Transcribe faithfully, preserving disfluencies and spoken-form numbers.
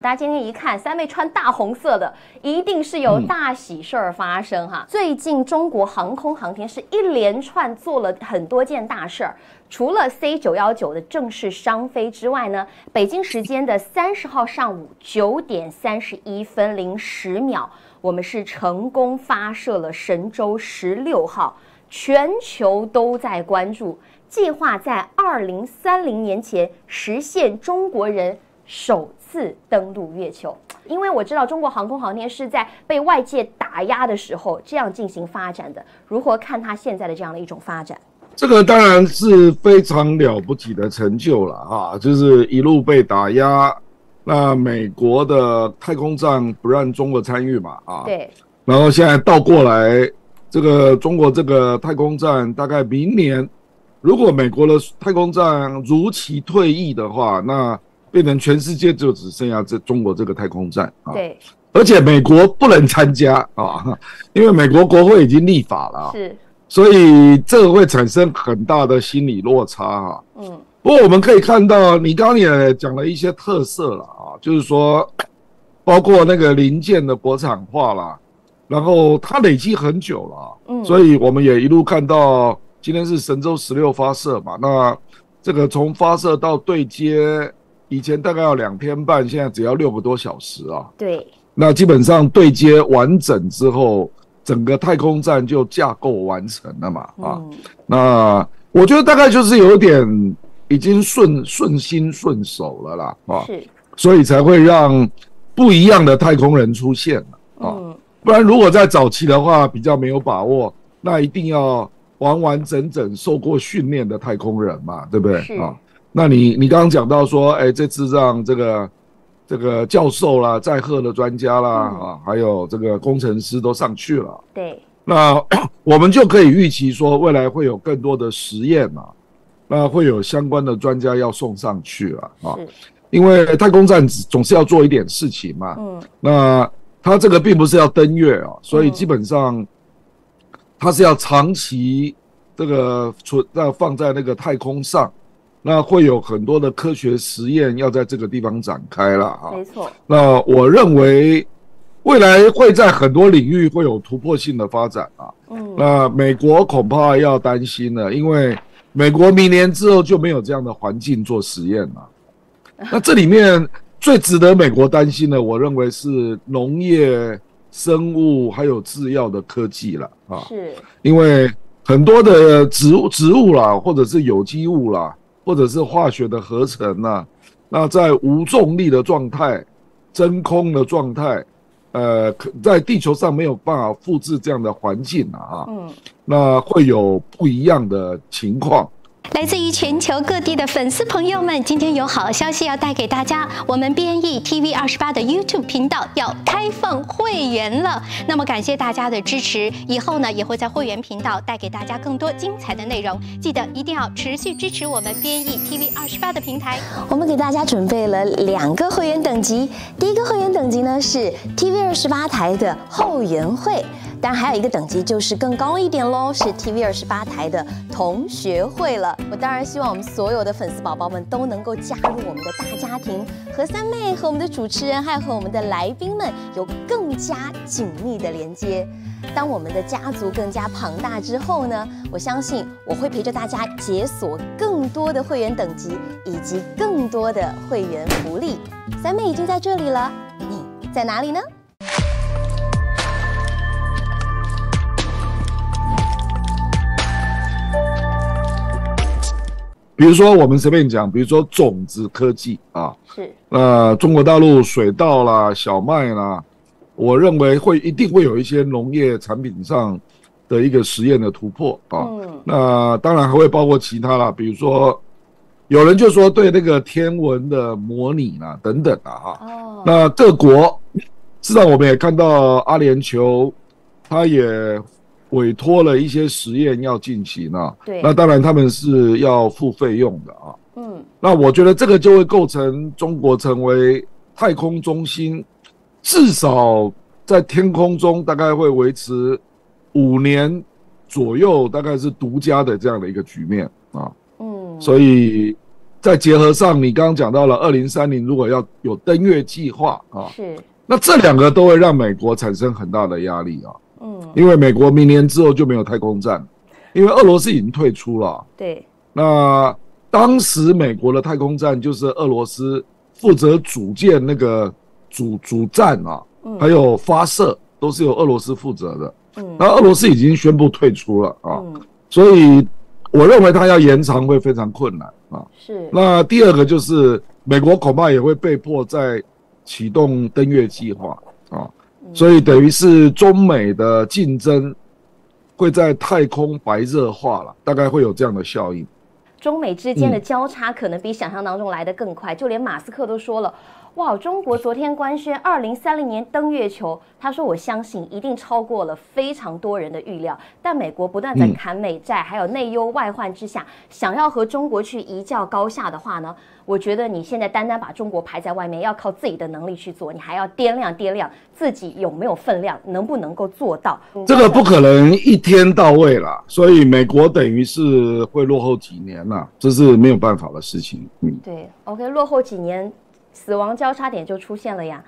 大家今天一看，三妹穿大红色的，一定是有大喜事儿发生哈。嗯、最近中国航空航天是一连串做了很多件大事儿，除了 C 九一九的正式商飞之外呢，北京时间的三十号上午九点三十一分零十秒，我们是成功发射了神舟十六号，全球都在关注，计划在二零三零年前实现中国人 首次登陆月球，因为我知道中国航空航天是在被外界打压的时候这样进行发展的。如何看它现在的这样的一种发展？这个当然是非常了不起的成就了哈，就是一路被打压，那美国的太空站不让中国参与嘛啊，对，然后现在倒过来，这个中国这个太空站大概明年，如果美国的太空站如期退役的话，那 变成全世界就只剩下这中国这个太空站啊！对，而且美国不能参加啊，因为美国国会已经立法了、啊，是，所以这个会产生很大的心理落差啊。嗯，不过我们可以看到，你刚刚也讲了一些特色了啊，就是说，包括那个零件的国产化啦，然后它累积很久了、啊，嗯，所以我们也一路看到，今天是神舟十六发射嘛，那这个从发射到对接， 以前大概要两天半，现在只要六个多小时啊。对，那基本上对接完整之后，整个太空站就架构完成了嘛。啊，嗯、那我觉得大概就是有点已经顺顺心顺手了啦。啊，是，所以才会让不一样的太空人出现啊。嗯、不然如果在早期的话，比较没有把握，那一定要完完整整受过训练的太空人嘛，对不对？啊。 那你你刚刚讲到说，哎，这次让这个这个教授啦、在赫的专家啦、嗯、啊，还有这个工程师都上去了。对，那我们就可以预期说，未来会有更多的实验嘛、啊，那会有相关的专家要送上去了啊。啊因为太空站总是要做一点事情嘛。嗯。那它这个并不是要登月啊，所以基本上它是要长期这个存在放在那个太空上。 那会有很多的科学实验要在这个地方展开了啊，没错。那我认为，未来会在很多领域会有突破性的发展啊。嗯，那美国恐怕要担心了，因为美国明年之后就没有这样的环境做实验了。那这里面最值得美国担心的，我认为是农业、生物还有制药的科技了啊。是，因为很多的植物、植物啦，或者是有机物啦， 或者是化学的合成啊，那在无重力的状态、真空的状态，呃，在地球上没有办法复制这样的环境啊，嗯，那会有不一样的情况。 来自于全球各地的粉丝朋友们，今天有好消息要带给大家。我们 B N E T V 二十八的 YouTube 频道要开放会员了，那么感谢大家的支持，以后呢也会在会员频道带给大家更多精彩的内容。记得一定要持续支持我们 B N E T V 二十八的平台。我们给大家准备了两个会员等级，第一个会员等级呢是 T V 二十八台的后援会。 当然还有一个等级就是更高一点喽，是 T V 二十八台的同学会了。我当然希望我们所有的粉丝宝宝们都能够加入我们的大家庭，和三妹、和我们的主持人，还有和我们的来宾们有更加紧密的连接。当我们的家族更加庞大之后呢，我相信我会陪着大家解锁更多的会员等级以及更多的会员福利。三妹已经在这里了，你在哪里呢？比如说，我们随便讲，比如说种子科技啊，是，呃，中国大陆水稻啦、小麦啦，我认为会一定会有一些农业产品上的一个实验的突破啊。嗯，那当然还会包括其他啦，比如说，有人就说对那个天文的模拟啦等等啊哈。哦。那各国，事实上我们也看到阿联酋，它也 委托了一些实验要进行啊，对，那当然他们是要付费用的啊，嗯，那我觉得这个就会构成中国成为太空中心，至少在天空中大概会维持五年左右，大概是独家的这样的一个局面啊，嗯，所以再结合上你刚刚讲到了二零三零如果要有登月计划啊，是，那这两个都会让美国产生很大的压力啊。嗯，因为美国明年之后就没有太空站，因为俄罗斯已经退出了。对，那当时美国的太空站就是俄罗斯负责组建那个主主站啊，还有发射都是由俄罗斯负责的。嗯，那俄罗斯已经宣布退出了啊，所以我认为它要延长会非常困难啊。是。那第二个就是美国恐怕也会被迫在启动登月计划啊，所以等于是中美的竞争会在太空白热化了，大概会有这样的效应。中美之间的交叉可能比想象当中来得更快，嗯，就连马斯克都说了，哇，中国昨天官宣二零三零年登月球，他说我相信一定超过了非常多人的预料。但美国不断在砍美债，还有内忧外患之下，想要和中国去一较高下的话呢，我觉得你现在单单把中国排在外面，要靠自己的能力去做，你还要掂量掂量自己有没有分量，能不能够做到。这个不可能一天到位啦，所以美国等于是会落后几年啦，这是没有办法的事情。嗯，对 ，OK， 落后几年。死亡交叉点就出现了呀。